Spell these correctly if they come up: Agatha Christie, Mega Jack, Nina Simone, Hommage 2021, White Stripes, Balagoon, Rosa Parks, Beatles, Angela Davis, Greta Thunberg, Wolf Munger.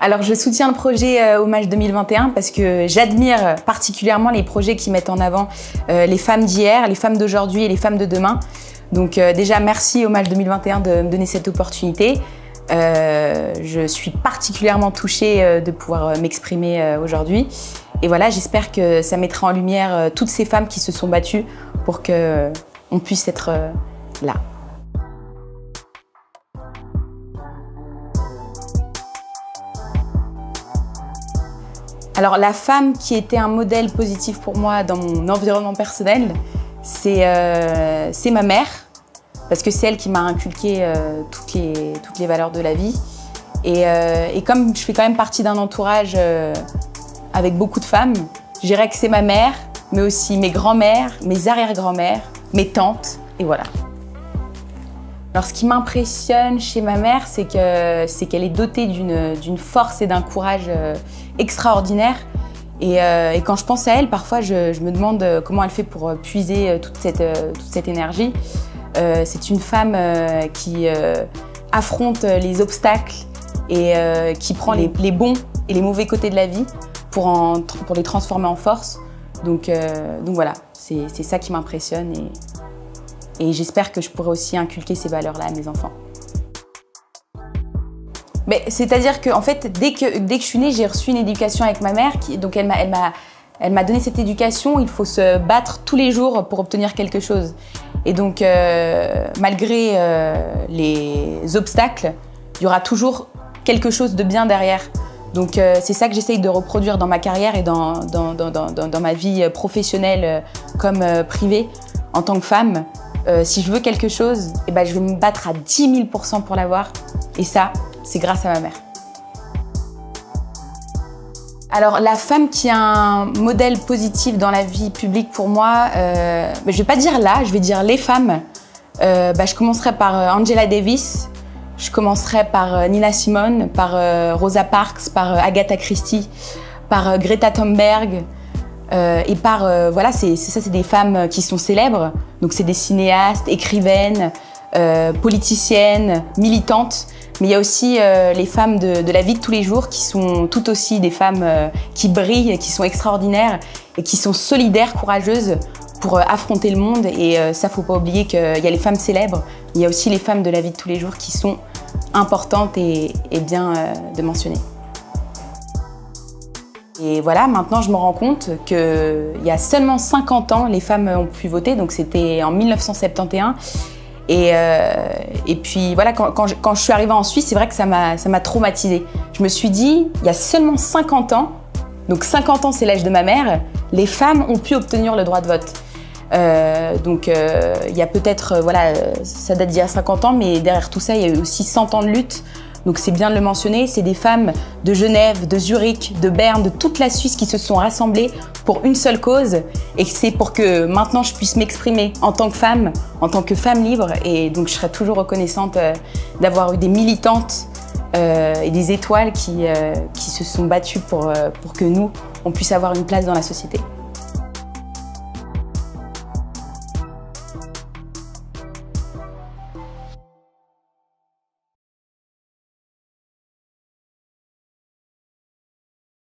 Alors je soutiens le projet Hommage 2021 parce que j'admire particulièrement les projets qui mettent en avant les femmes d'hier, les femmes d'aujourd'hui et les femmes de demain. Donc déjà merci Hommage 2021 de me donner cette opportunité. Je suis particulièrement touchée de pouvoir m'exprimer aujourd'hui. Et voilà, j'espère que ça mettra en lumière toutes ces femmes qui se sont battues pour qu'on puisse être là. Alors la femme qui était un modèle positif pour moi dans mon environnement personnel, c'est ma mère, parce que c'est elle qui m'a inculqué toutes les valeurs de la vie. Et comme je fais quand même partie d'un entourage avec beaucoup de femmes, je dirais que c'est ma mère, mais aussi mes grands-mères, mes arrière-grands-mères, mes tantes, et voilà. Alors ce qui m'impressionne chez ma mère, c'est qu'elle est dotée d'une force et d'un courage extraordinaire. Et quand je pense à elle, parfois je me demande comment elle fait pour puiser toute cette énergie. C'est une femme qui affronte les obstacles et qui prend les bons et les mauvais côtés de la vie pour les transformer en force. Donc voilà, c'est ça qui m'impressionne et j'espère que je pourrai aussi inculquer ces valeurs-là à mes enfants. C'est-à-dire que en fait, dès que je suis née, j'ai reçu une éducation avec ma mère, donc elle m'a donné cette éducation. Il faut se battre tous les jours pour obtenir quelque chose. Et donc, malgré les obstacles, il y aura toujours quelque chose de bien derrière. Donc, c'est ça que j'essaye de reproduire dans ma carrière et dans ma vie professionnelle comme privée en tant que femme. Si je veux quelque chose, eh ben, je vais me battre à 10 000% pour l'avoir. Et ça, c'est grâce à ma mère. Alors, la femme qui a un modèle positif dans la vie publique pour moi, je ne vais pas dire là, je vais dire les femmes. Je commencerai par Angela Davis, je commencerai par Nina Simone, par Rosa Parks, par Agatha Christie, par Greta Thunberg. Et par, voilà, c'est des femmes qui sont célèbres. Donc, c'est des cinéastes, écrivaines, politiciennes, militantes. Mais il y a aussi les femmes de la vie de tous les jours qui sont tout aussi des femmes qui brillent, qui sont extraordinaires et qui sont solidaires, courageuses pour affronter le monde. Et ça, faut pas oublier qu'il y a les femmes célèbres, mais il y a aussi les femmes de la vie de tous les jours qui sont importantes et bien de mentionner. Et voilà, maintenant je me rends compte qu'il y a seulement 50 ans, les femmes ont pu voter, donc c'était en 1971. Et puis voilà, quand je suis arrivée en Suisse, c'est vrai que ça m'a traumatisée. Je me suis dit, il y a seulement 50 ans, donc 50 ans c'est l'âge de ma mère, les femmes ont pu obtenir le droit de vote. Il y a peut-être, voilà, ça date d'il y a 50 ans, mais derrière tout ça, il y a eu aussi 100 ans de lutte. Donc c'est bien de le mentionner, c'est des femmes de Genève, de Zurich, de Berne, de toute la Suisse qui se sont rassemblées pour une seule cause. Et c'est pour que maintenant je puisse m'exprimer en tant que femme libre. Et donc je serai toujours reconnaissante d'avoir eu des militantes et des étoiles qui se sont battues pour que nous, on puisse avoir une place dans la société.